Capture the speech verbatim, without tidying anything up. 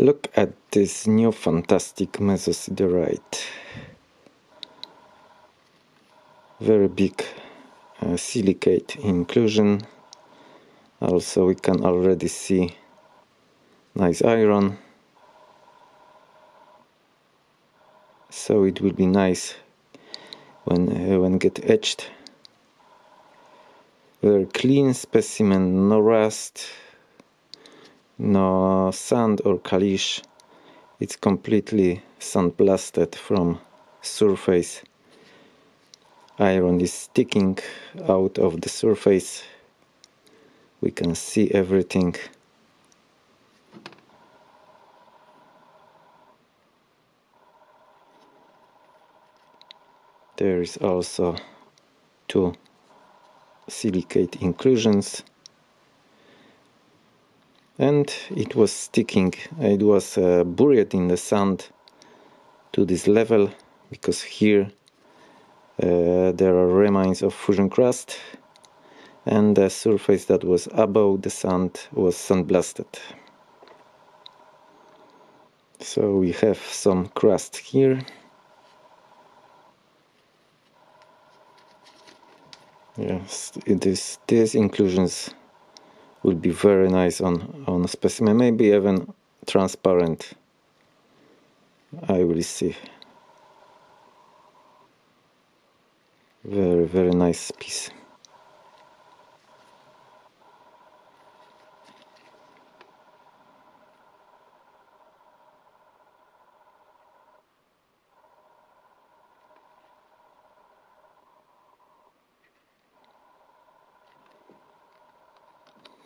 Look at this new fantastic mesosiderite. Very big uh, silicate inclusion. Also we can already see nice iron. So it will be nice when, uh, when get etched. Very clean specimen, no rust, no sand or caliche. It's completely sandblasted from surface. Iron is sticking out of the surface. We can see everything. There is also two silicate inclusions, and it was sticking, it was uh, buried in the sand to this level, because here uh, there are remains of fusion crust, and the surface that was above the sand was sandblasted. So we have some crust here. Yes, it is, these inclusions would be very nice on, on a specimen, maybe even transparent. I will see. Very, very nice piece.